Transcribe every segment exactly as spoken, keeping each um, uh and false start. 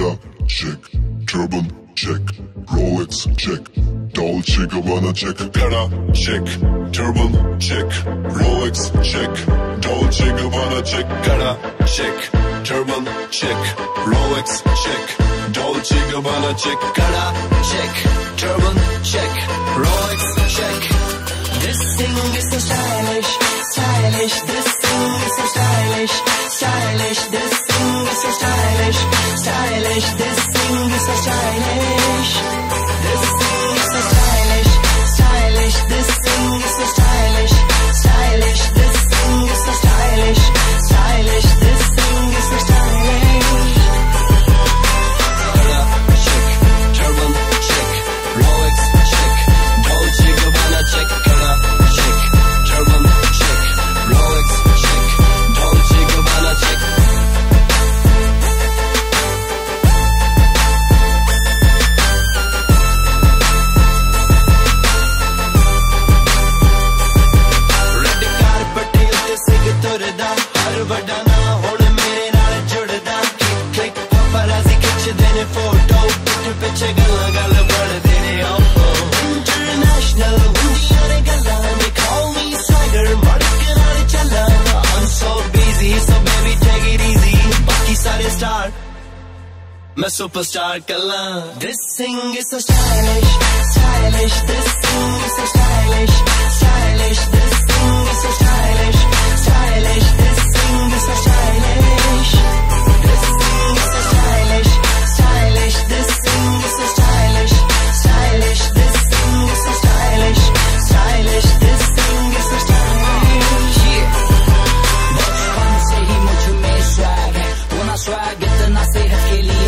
Prada, check. Turban, check. Rolex, check. Dolce Gabbana, check. Prada, check. Turban, check. Rolex, check. Dolce Gabbana, check. Prada, check. Turban, check. Rolex, check. Dolce Gabbana, check. Prada, check. Turban, check. Rolex, check. This thing is so stylish, stylish. This thing is so stylish, stylish. This thing is so stylish, stylish. This thing is so stylish. This thing is so stylish, stylish. This thing is so stylish, stylish. This thing is so stylish, stylish. This thing is so stylish. Prada check, turban check, Rolex check, Dolce Gabbana check, Prada check, turban check, Rolex check, Dolce Gabbana check. I'm a superstar, Kala. This thing is so stylish, stylish. This thing is so stylish, stylish. This thing is so stylish, stylish. This thing is so stylish. This thing is so stylish, stylish. This thing is so stylish, stylish. This thing is so stylish, stylish. This thing is so stylish. Yeah. Bachpan se hi mujh mein swag hai. Wo na swag itna sehat ke liye.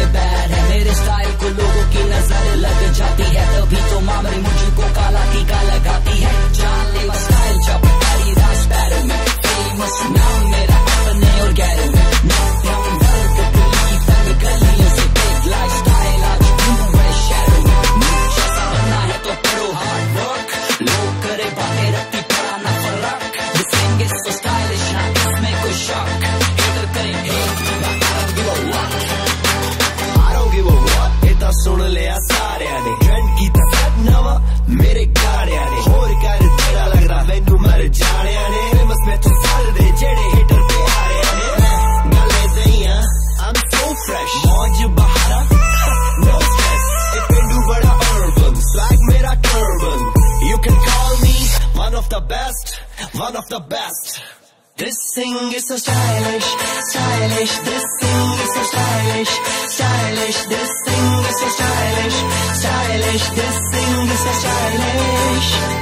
मेरे style को लोगों की नजर लग जाती है तभी तो मामरी मुझको काला की का लगाती है जानलेवा स्टाइल चपटारी राज बैरल में फेमस नाम मेरा अपने और गैर में नॉकडाउन वर्ल्ड दिल्ली की तंग गलियों से बिग लाइफ स्टाइल आज मूव है शैडो में मुझ जैसा बनना है तो करो हार्ड वर्क लोग करे बातें रखती पुराना फर्क this thing is so stylish ना इसमें कोई शक हेटर करें hate I don't give a what सुन लिया सारिया ने ट्रेंड की तक नवा मेरे गाड़िया ने होर कर तेरा लग रहा मैनू मर जाड़िया ने फेमस में तू साल दे जेड़े हिटर पे आ रहे हैं गले सही हां आई एम सो फ्रेश मौज बहारा नो स्ट्रेस एक पेंडू बड़ा अर्बन स्वैग मेरा turban you can call me one of the best one of the best. This thing is so stylish, stylish. This thing is so stylish, stylish. This thing is so stylish, stylish. This thing is so stylish.